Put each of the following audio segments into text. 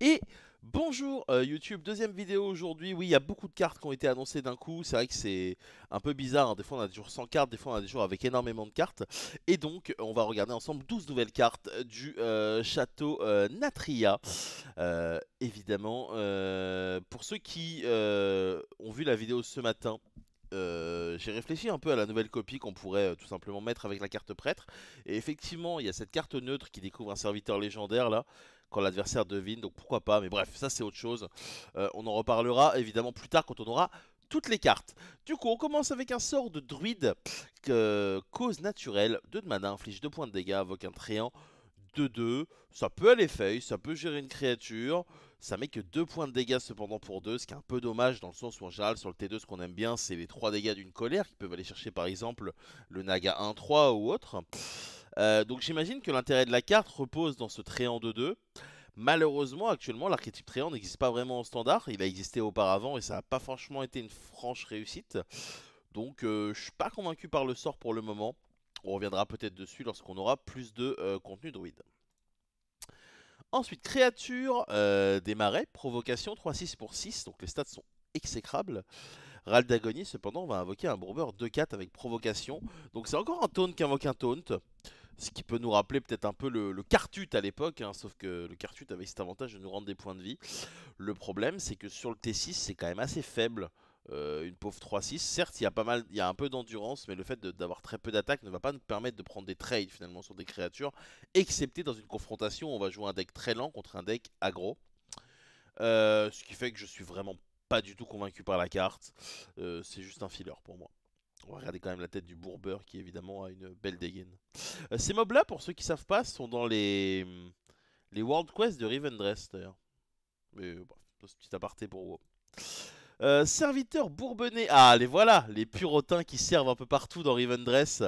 Et bonjour YouTube, deuxième vidéo aujourd'hui. Oui, il y a beaucoup de cartes qui ont été annoncées d'un coup. C'est vrai que c'est un peu bizarre, hein. Des fois on a des jours sans cartes, des fois on a des jours avec énormément de cartes. Et donc on va regarder ensemble 12 nouvelles cartes du chateau Natria. Évidemment, pour ceux qui ont vu la vidéo ce matin, j'ai réfléchi un peu à la nouvelle copie qu'on pourrait tout simplement mettre avec la carte prêtre. Et effectivement, il y a cette carte neutre qui découvre un serviteur légendaire là, quand l'adversaire devine, donc pourquoi pas. Mais bref, ça c'est autre chose, on en reparlera évidemment plus tard quand on aura toutes les cartes. Du coup, on commence avec un sort de druide, cause naturelle, 2 de mana, inflige 2 points de dégâts, invoque un tréant 2-2, ça peut aller feuille, ça peut gérer une créature. Ça met que 2 points de dégâts cependant pour 2, ce qui est un peu dommage dans le sens où en général sur le T2 ce qu'on aime bien c'est les 3 dégâts d'une colère, qui peuvent aller chercher par exemple le Naga 1-3 ou autre. Donc j'imagine que l'intérêt de la carte repose dans ce tréant 2-2. Malheureusement actuellement l'archétype tréant n'existe pas vraiment en standard, il a existé auparavant et ça n'a pas franchement été une franche réussite. Donc je suis pas convaincu par le sort pour le moment, on reviendra peut-être dessus lorsqu'on aura plus de contenu druide. Ensuite, créature des marais, provocation 3-6 pour 6, donc les stats sont exécrables. Râle d'agonie cependant on va invoquer un bourbeur 2-4 avec provocation, donc c'est encore un taunt qui invoque un taunt. Ce qui peut nous rappeler peut-être un peu le Cartut à l'époque, hein, sauf que le Cartut avait cet avantage de nous rendre des points de vie. Le problème c'est que sur le T6 c'est quand même assez faible, une pauvre 3-6. Certes il y a un peu d'endurance, mais le fait d'avoir très peu d'attaque ne va pas nous permettre de prendre des trades finalement sur des créatures, excepté dans une confrontation où on va jouer un deck très lent contre un deck aggro. Ce qui fait que je suis vraiment pas du tout convaincu par la carte, c'est juste un filler pour moi. On va regarder quand même la tête du bourbeur qui évidemment a une belle dégaine. Ces mobs là, pour ceux qui savent pas, sont dans les World Quest de Revendreth d'ailleurs. Mais bon, c'est un petit aparté pour WoW. Serviteurs bourbonnais. Ah les voilà, les purotins qui servent un peu partout dans Revendreth.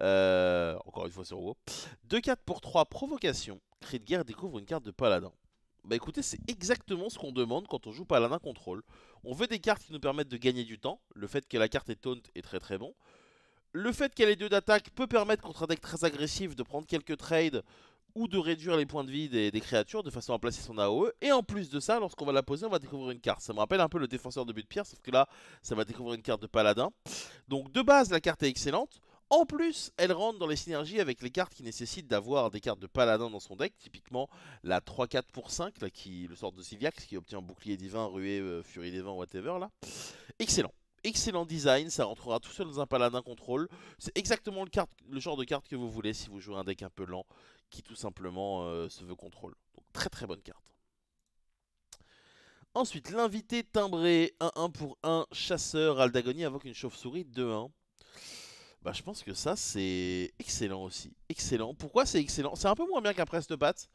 Encore une fois sur WoW. 2-4 pour 3, provocation. Cri de guerre, découvre une carte de paladin. Bah écoutez, c'est exactement ce qu'on demande quand on joue Paladin Control. On veut des cartes qui nous permettent de gagner du temps. Le fait que la carte est taunt est très très bon. Le fait qu'elle ait 2 d'attaque peut permettre contre un deck très agressif de prendre quelques trades ou de réduire les points de vie des créatures de façon à placer son AOE. Et en plus de ça, lorsqu'on va la poser, on va découvrir une carte. Ça me rappelle un peu le défenseur de but de pierre, sauf que là, ça va découvrir une carte de Paladin. Donc de base, la carte est excellente. En plus, elle rentre dans les synergies avec les cartes qui nécessitent d'avoir des cartes de paladin dans son deck. Typiquement, la 3-4 pour 5, là, le sort de Syvliax qui obtient bouclier divin, ruée, furie des vents, whatever. Là. Excellent. Excellent design. Ça rentrera tout seul dans un paladin contrôle. C'est exactement le genre de carte que vous voulez si vous jouez un deck un peu lent qui tout simplement se veut contrôle. Donc très très bonne carte. Ensuite, l'invité timbré 1-1 pour 1, chasseur. Aldagonie invoque une chauve-souris 2-1. Bah je pense que ça c'est excellent aussi. Excellent, pourquoi c'est excellent? C'est un peu moins bien qu'un Preste-Patte.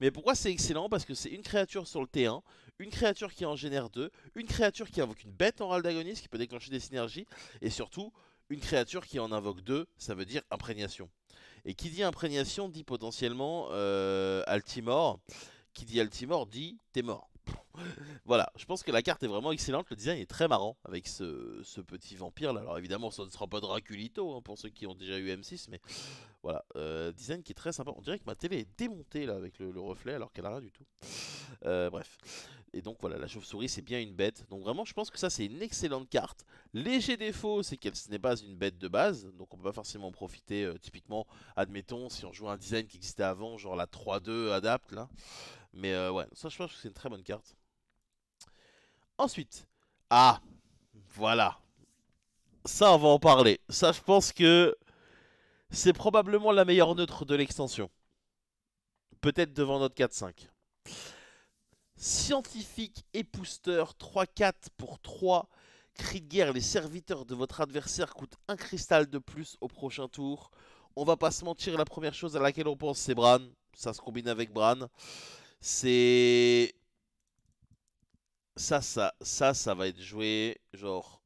Mais pourquoi c'est excellent? Parce que c'est une créature sur le T1, une créature qui en génère 2, une créature qui invoque une bête en râle d'agonie, ce qui peut déclencher des synergies. Et surtout, une créature qui en invoque 2, ça veut dire imprégnation. Et qui dit imprégnation dit potentiellement Altimor. Qui dit Altimor dit t'es mort. Voilà, je pense que la carte est vraiment excellente, le design est très marrant avec ce petit vampire là. Alors évidemment ça ne sera pas Draculito hein, pour ceux qui ont déjà eu M6, mais voilà, design qui est très sympa. On dirait que ma télé est démontée là avec le reflet alors qu'elle n'a rien du tout. Bref, et donc voilà, la chauve-souris c'est bien une bête, donc vraiment je pense que ça c'est une excellente carte. Léger défaut c'est qu'elle n'est pas une bête de base, donc on peut pas forcément en profiter. Typiquement, admettons si on joue un design qui existait avant, genre la 3-2 adapte là. Mais ouais, ça je pense que c'est une très bonne carte. Ensuite, ah, voilà, ça on va en parler. Ça je pense que c'est probablement la meilleure neutre de l'extension. Peut-être devant notre 4-5. Scientifique épousteur 3-4 pour 3. Cri de guerre, les serviteurs de votre adversaire coûtent un cristal de plus au prochain tour. On va pas se mentir, la première chose à laquelle on pense c'est Bran. Ça se combine avec Bran. C'est... Ça va être joué, genre...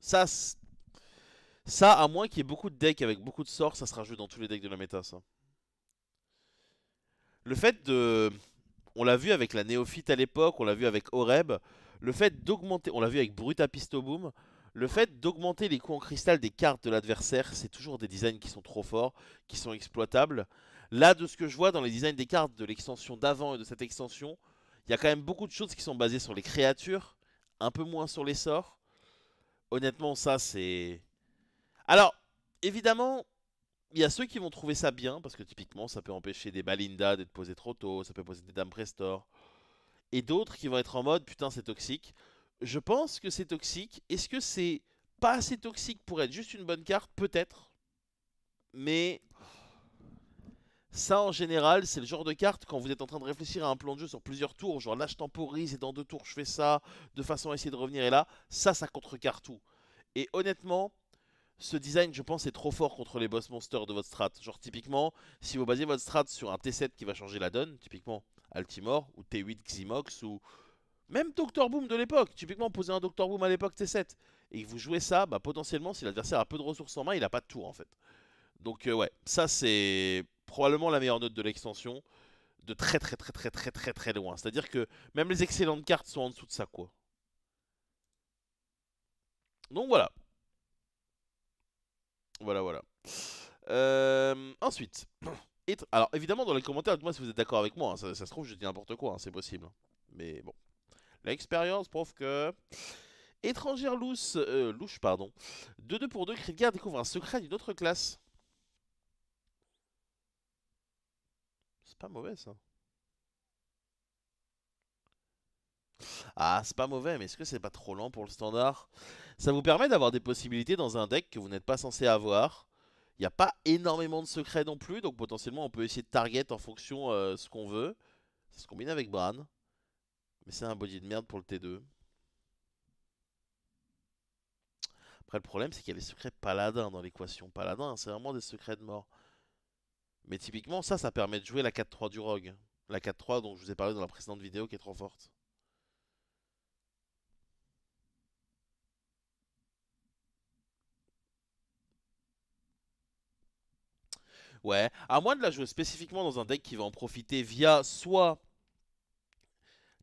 Ça, à moins qu'il y ait beaucoup de decks avec beaucoup de sorts, ça sera joué dans tous les decks de la méta, ça. Le fait de... On l'a vu avec la néophyte à l'époque, on l'a vu avec Oreb. Le fait d'augmenter... On l'a vu avec Brut à Pisto Boom. Le fait d'augmenter les coûts en cristal des cartes de l'adversaire, c'est toujours des designs qui sont trop forts, qui sont exploitables. Là, de ce que je vois dans les designs des cartes de l'extension d'avant et de cette extension, Il y a quand même beaucoup de choses qui sont basées sur les créatures, un peu moins sur les sorts. Honnêtement, ça c'est... Alors, évidemment, il y a ceux qui vont trouver ça bien, parce que typiquement, ça peut empêcher des Balinda d'être posées trop tôt, ça peut poser des Dames Prestor. Et d'autres qui vont être en mode, putain, c'est toxique. Je pense que c'est toxique. Est-ce que c'est pas assez toxique pour être juste une bonne carte? Peut-être. Mais... ça, en général, c'est le genre de carte, quand vous êtes en train de réfléchir à un plan de jeu sur plusieurs tours, genre là, je temporise, et dans 2 tours, je fais ça, de façon à essayer de revenir, et là, ça contrecarre tout. Et honnêtement, ce design, je pense, est trop fort contre les boss monsters de votre strat. Genre, typiquement, si vous basez votre strat sur un T7 qui va changer la donne, typiquement Altimor, ou T8 Ximox, ou même Doctor Boom de l'époque, typiquement, poser un Doctor Boom à l'époque T7, et vous jouez ça, bah, potentiellement, si l'adversaire a peu de ressources en main, il a pas de tour, en fait. Donc, ouais, ça, c'est... probablement la meilleure note de l'extension, de très loin. C'est-à-dire que même les excellentes cartes sont en dessous de ça, quoi. Donc voilà. Voilà. Ensuite. Alors évidemment dans les commentaires, dites-moi si vous êtes d'accord avec moi. Hein. Ça se trouve, je dis n'importe quoi, hein. C'est possible. Mais bon. L'expérience prouve que... étrangère louche, pardon. 2-2 pour 2, Kritgar découvre un secret d'une autre classe. C'est pas mauvais ça. Ah, c'est pas mauvais, mais est-ce que c'est pas trop lent pour le standard? Ça vous permet d'avoir des possibilités dans un deck que vous n'êtes pas censé avoir. Il n'y a pas énormément de secrets non plus, donc potentiellement on peut essayer de target en fonction de ce qu'on veut. Ça se combine avec Bran. Mais c'est un body de merde pour le T2. Après le problème c'est qu'il y a les secrets paladins dans l'équation. Paladin, c'est vraiment des secrets de mort. Mais typiquement, ça permet de jouer la 4-3 du Rogue. La 4-3 dont je vous ai parlé dans la précédente vidéo qui est trop forte. Ouais, à moins de la jouer spécifiquement dans un deck qui va en profiter via soit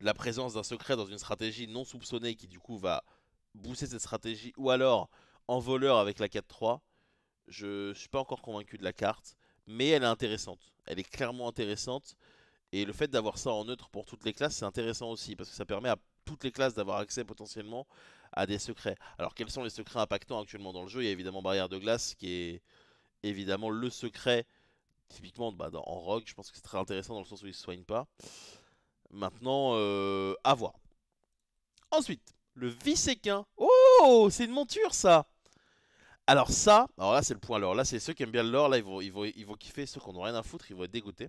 la présence d'un secret dans une stratégie non soupçonnée qui du coup va booster cette stratégie, ou alors en voleur avec la 4-3. Je suis pas encore convaincu de la carte. Mais elle est intéressante, elle est clairement intéressante. Et le fait d'avoir ça en neutre pour toutes les classes, c'est intéressant aussi. Parce que ça permet à toutes les classes d'avoir accès potentiellement à des secrets. Alors quels sont les secrets impactants actuellement dans le jeu? Il y a évidemment Barrière de Glace qui est évidemment le secret. Typiquement en Rogue, je pense que c'est très intéressant dans le sens où il ne se soigne pas. Maintenant, à voir. Ensuite, le Viséquin. Oh, c'est une monture ça! Alors là c'est le point lore, là c'est ceux qui aiment bien le lore, là ils vont kiffer, ceux qui n'ont rien à foutre, ils vont être dégoûtés.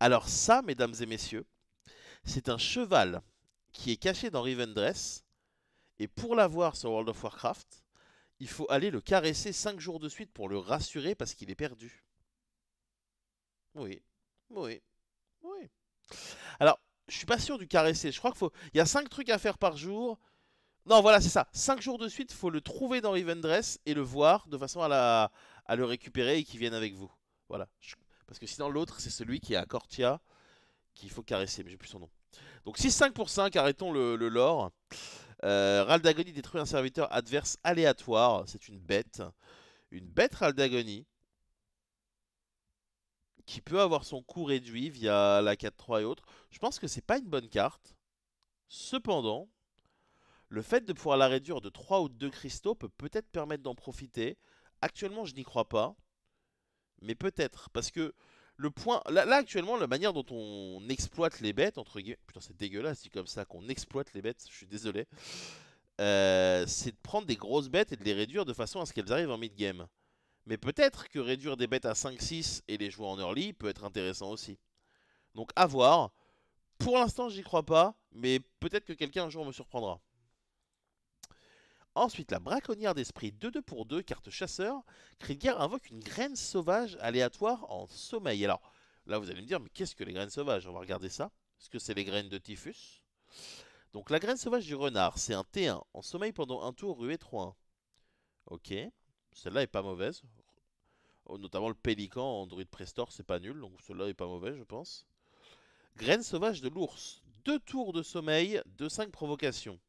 Alors ça, mesdames et messieurs, c'est un cheval qui est caché dans Revendreth, et pour l'avoir sur World of Warcraft, il faut aller le caresser 5 jours de suite pour le rassurer parce qu'il est perdu. Oui. Alors, je suis pas sûr du caresser, je crois qu'il faut... il y a 5 trucs à faire par jour... Non, voilà, c'est ça. 5 jours de suite, faut le trouver dans Revendreth et le voir de façon à, le récupérer et qu'il vienne avec vous. Voilà. Parce que sinon, l'autre, c'est celui qui est à Cortia, qu'il faut caresser, mais j'ai plus son nom. Donc 6-5 pour 5, arrêtons le lore. Ral d'Agonie détruit un serviteur adverse aléatoire. C'est une bête. Une bête Ral d'Agonie qui peut avoir son coût réduit via la 4-3 et autres. Je pense que c'est pas une bonne carte. Cependant... le fait de pouvoir la réduire de 3 ou de 2 cristaux peut peut-être permettre d'en profiter. Actuellement, je n'y crois pas. Mais peut-être. Parce que le point... Là, actuellement, la manière dont on exploite les bêtes, entre guillemets... putain, c'est dégueulasse, c'est comme ça qu'on exploite les bêtes. Je suis désolé. C'est de prendre des grosses bêtes et de les réduire de façon à ce qu'elles arrivent en mid-game. Mais peut-être que réduire des bêtes à 5-6 et les jouer en early peut être intéressant aussi. Donc, à voir. Pour l'instant, je n'y crois pas. Mais peut-être que quelqu'un un jour me surprendra. Ensuite, la braconnière d'esprit, 2-2 pour 2, carte chasseur. Kritgar invoque une graine sauvage aléatoire en sommeil. Alors, là vous allez me dire, mais qu'est-ce que les graines sauvages? On va regarder ça. Est-ce que c'est les graines de Typhus? Donc la graine sauvage du renard, c'est un T1. En sommeil pendant un tour, ruée 3-1. Ok, celle-là est pas mauvaise. Notamment le pélican en druide Prestor, c'est pas nul. Donc celle-là est pas mauvaise, je pense. Graine sauvage de l'ours, 2 tours de sommeil, 2-5 provocations.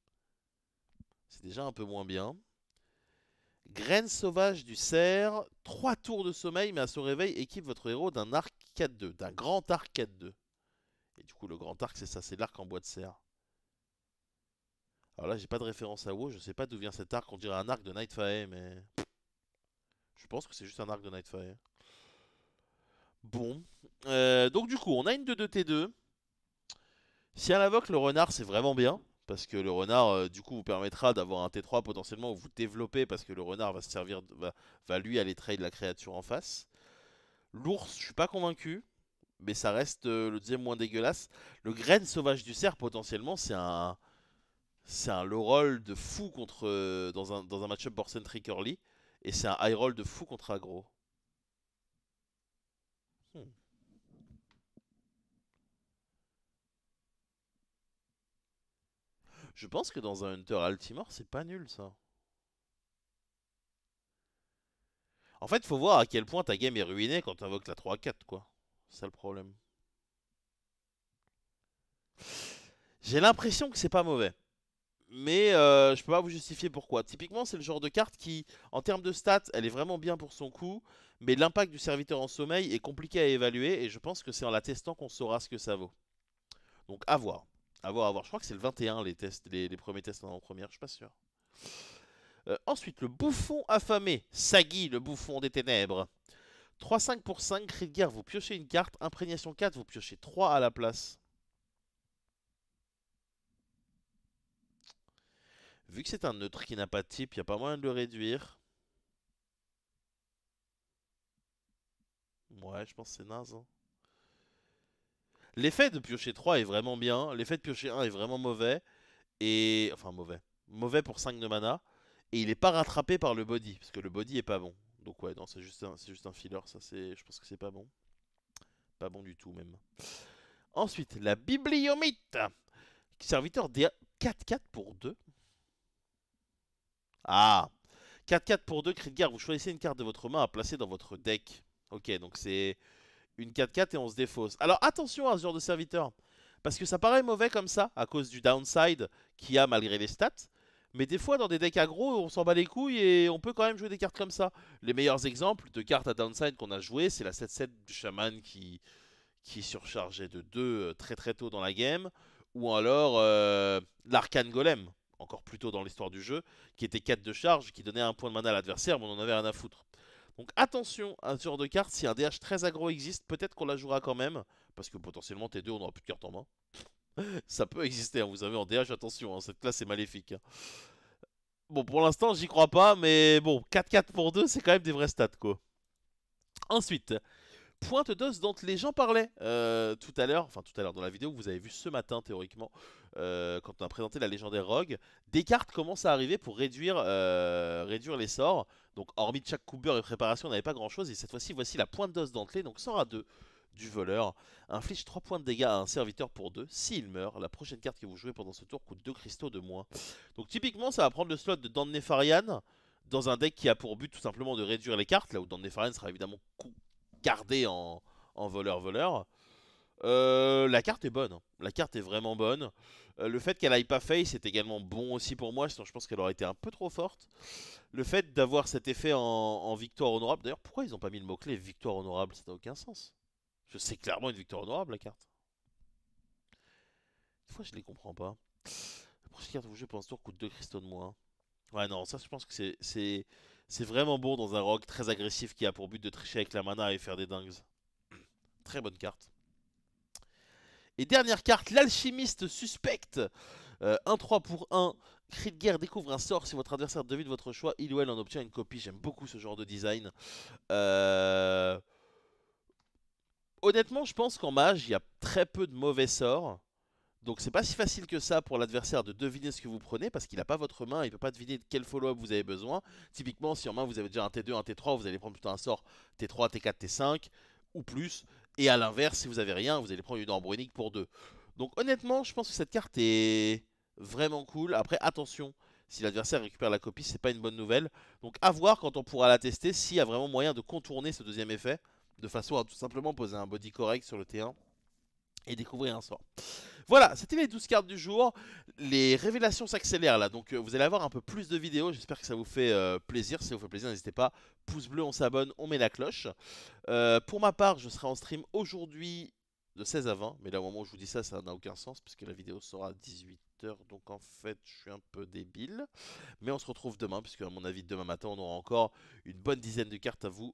C'est déjà un peu moins bien. Graine sauvage du cerf. 3 tours de sommeil, mais à son réveil, équipe votre héros d'un arc 4-2. D'un grand arc 4-2. Et du coup le grand arc c'est ça, c'est l'arc en bois de serre. Alors là j'ai pas de référence à WoW, je sais pas d'où vient cet arc, on dirait un arc de Nightfae mais... Je pense que c'est juste un arc de Nightfae. Bon, donc du coup on a une 2-2-T2. Si à l'invoque le renard c'est vraiment bien, parce que le renard du coup vous permettra d'avoir un T3 potentiellement où vous développez, parce que le renard va se servir, va lui aller trade la créature en face. L'ours je suis pas convaincu, mais ça reste le deuxième moins dégueulasse. Le graine sauvage du cerf potentiellement c'est un low roll de fou contre dans un matchup board centric early. Et c'est un high roll de fou contre aggro. Je pense que dans un Hunter Altimor, c'est pas nul ça. En fait, faut voir à quel point ta game est ruinée quand tu invoques la 3-4 quoi. C'est ça le problème. J'ai l'impression que c'est pas mauvais. Mais je peux pas vous justifier pourquoi. Typiquement c'est le genre de carte qui en termes de stats elle est vraiment bien pour son coup, mais l'impact du serviteur en sommeil est compliqué à évaluer et je pense que c'est en la testant qu'on saura ce que ça vaut. Donc à voir, à voir, à voir. Je crois que c'est le 21 les premiers tests en première, je suis pas sûr. Ensuite le bouffon affamé, Sagi le bouffon des ténèbres. 3-5 pour 5, cri de guerre, vous piochez une carte, imprégnation 4, vous piochez 3 à la place. Vu que c'est un neutre qui n'a pas de type, il n'y a pas moyen de le réduire. Ouais, je pense que c'est naze. Hein. L'effet de piocher 3 est vraiment bien. L'effet de piocher 1 est vraiment mauvais. Et enfin, mauvais. Mauvais pour 5 de mana. Et il n'est pas rattrapé par le body. Parce que le body est pas bon. Donc ouais, non, c'est juste un filler. Ça, je pense que c'est pas bon. Pas bon du tout, même. Ensuite, la bibliomite. Serviteur des 4-4 pour 2. Ah, 4-4 pour 2, cri de guerre, vous choisissez une carte de votre main à placer dans votre deck. Ok, donc c'est une 4-4 et on se défausse. Alors attention à ce genre de serviteur, parce que ça paraît mauvais comme ça, à cause du downside qu'il y a malgré les stats. Mais des fois dans des decks aggro, on s'en bat les couilles et on peut quand même jouer des cartes comme ça. Les meilleurs exemples de cartes à downside qu'on a joué, c'est la 7-7 du chaman qui surchargeait de 2 très très tôt dans la game. Ou alors l'arcane golem. Encore plus tôt dans l'histoire du jeu, qui était 4 de charge, qui donnait un point de mana à l'adversaire, mais on en avait rien à foutre. Donc attention à ce genre de carte, si un DH très aggro existe, peut-être qu'on la jouera quand même, parce que potentiellement T2 on n'aura plus de carte en main. Ça peut exister, hein, vous savez en DH, attention, hein, cette classe est maléfique. Hein. Bon pour l'instant j'y crois pas, mais bon, 4-4 pour 2 c'est quand même des vrais stats quoi. Ensuite, pointe d'os dont les gens parlaient tout à l'heure, enfin tout à l'heure dans la vidéo que vous avez vu ce matin théoriquement, quand on a présenté la légendaire rogue, des cartes commencent à arriver pour réduire les sorts. Donc hormis chaque coup beurre et préparation on n'avait pas grand chose, et cette fois-ci voici la pointe d'os dentelée, donc sort à 2 du voleur, inflige 3 points de dégâts à un serviteur pour 2, s'il meurt, la prochaine carte que vous jouez pendant ce tour coûte 2 cristaux de moins. Donc typiquement ça va prendre le slot de Dan Nefarian dans un deck qui a pour but tout simplement de réduire les cartes, là où Dan Nefarian sera évidemment gardé en voleur-voleur. La carte est bonne, la carte est vraiment bonne. Le fait qu'elle aille pas face est également bon aussi pour moi, sinon je pense qu'elle aurait été un peu trop forte. Le fait d'avoir cet effet en victoire honorable, d'ailleurs pourquoi ils ont pas mis le mot-clé victoire honorable, ça n'a aucun sens. C'est clairement une victoire honorable la carte. Des fois je les comprends pas. La prochaine carte que vous jouez pendant ce tour coûte 2 cristaux de moins. Ouais non, ça je pense que c'est vraiment bon dans un rogue très agressif qui a pour but de tricher avec la mana et faire des dingues. Très bonne carte. Et dernière carte, l'alchimiste suspecte. 1-3 pour 1, cri de guerre, découvre un sort. Si votre adversaire devine votre choix, il ou elle en obtient une copie. J'aime beaucoup ce genre de design. Honnêtement, je pense qu'en mage, il y a très peu de mauvais sorts. Donc c'est pas si facile que ça pour l'adversaire de deviner ce que vous prenez, parce qu'il a pas votre main, il peut pas deviner de quel follow-up vous avez besoin. Typiquement si en main vous avez déjà un T2, un T3, vous allez prendre plutôt un sort T3, T4, T5 ou plus. Et à l'inverse si vous avez rien, vous allez prendre une embryonique pour 2. Donc honnêtement je pense que cette carte est vraiment cool. Après attention, si l'adversaire récupère la copie c'est pas une bonne nouvelle. Donc à voir quand on pourra la tester s'il y a vraiment moyen de contourner ce deuxième effet, de façon à tout simplement poser un body correct sur le T1 et découvrir un sort. Voilà, c'était les 12 cartes du jour. Les révélations s'accélèrent là, donc vous allez avoir un peu plus de vidéos. J'espère que ça vous fait plaisir. Si ça vous fait plaisir, n'hésitez pas, pouce bleu, on s'abonne, on met la cloche. Pour ma part, je serai en stream aujourd'hui de 16 à 20, mais là au moment où je vous dis ça, ça n'a aucun sens, puisque la vidéo sera à 18 h, donc en fait je suis un peu débile, mais on se retrouve demain, puisque à mon avis demain matin on aura encore une bonne dizaine de cartes à vous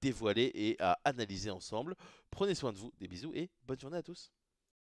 dévoiler et à analyser ensemble. Prenez soin de vous, des bisous et bonne journée à tous.